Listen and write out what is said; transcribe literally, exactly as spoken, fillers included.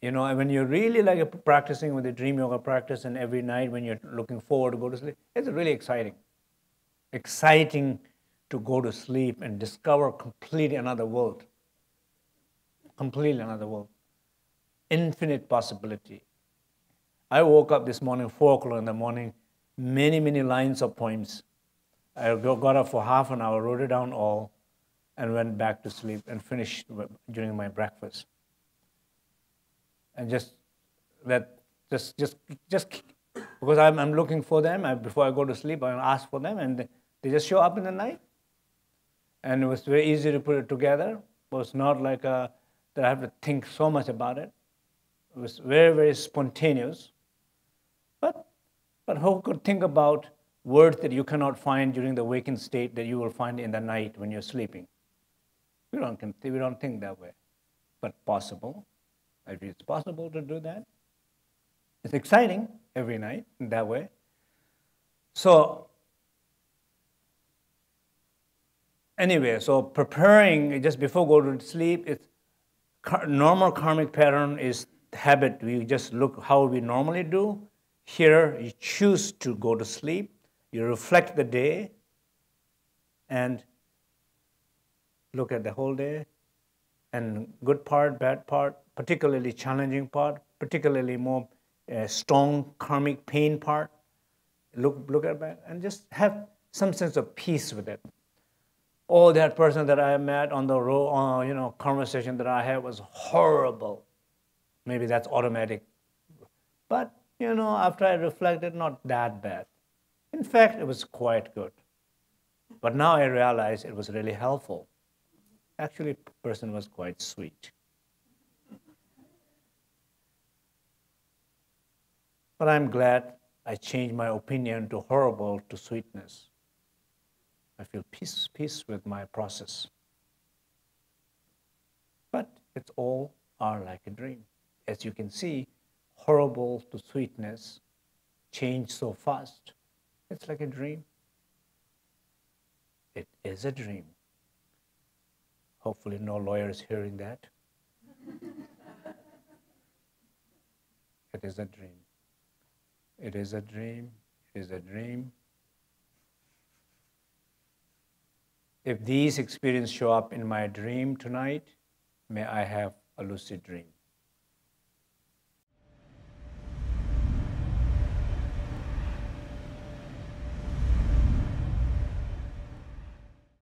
You know, when you're really like practicing with the dream yoga practice and every night when you're looking forward to go to sleep, it's really exciting. Exciting to go to sleep and discover completely another world. Completely another world. Infinite possibility. I woke up this morning, four o'clock in the morning, many, many lines of poems. I got up for half an hour, wrote it down all, and went back to sleep and finished during my breakfast. And just that, just, just, just because I'm, I'm looking for them, I, before I go to sleep, I ask for them, and they just show up in the night. And it was very easy to put it together. It was not like a, that I have to think so much about it. It was very, very spontaneous. But, but who could think about words that you cannot find during the waking state that you will find in the night when you're sleeping? We don't, we don't think that way, but possible. If it's possible to do that, it's exciting every night in that way. So anyway, so preparing just before going to sleep, it's normal karmic pattern is habit. We just look how we normally do. Here you choose to go to sleep. You reflect the day and look at the whole day and good part, bad part, particularly challenging part, particularly more uh, strong karmic pain part. Look, look at that and just have some sense of peace with it. Oh, that person that I met on the road, uh, you know, conversation that I had was horrible. Maybe that's automatic. But, you know, after I reflected, not that bad. In fact, it was quite good. But now I realize it was really helpful. Actually, the person was quite sweet. But I'm glad I changed my opinion to horrible to sweetness. I feel peace, peace with my process. But it's all are like a dream. As you can see, horrible to sweetness changed so fast. It's like a dream. It is a dream. Hopefully no lawyer is hearing that. It is a dream. It is a dream. It is a dream. If these experiences show up in my dream tonight, may I have a lucid dream.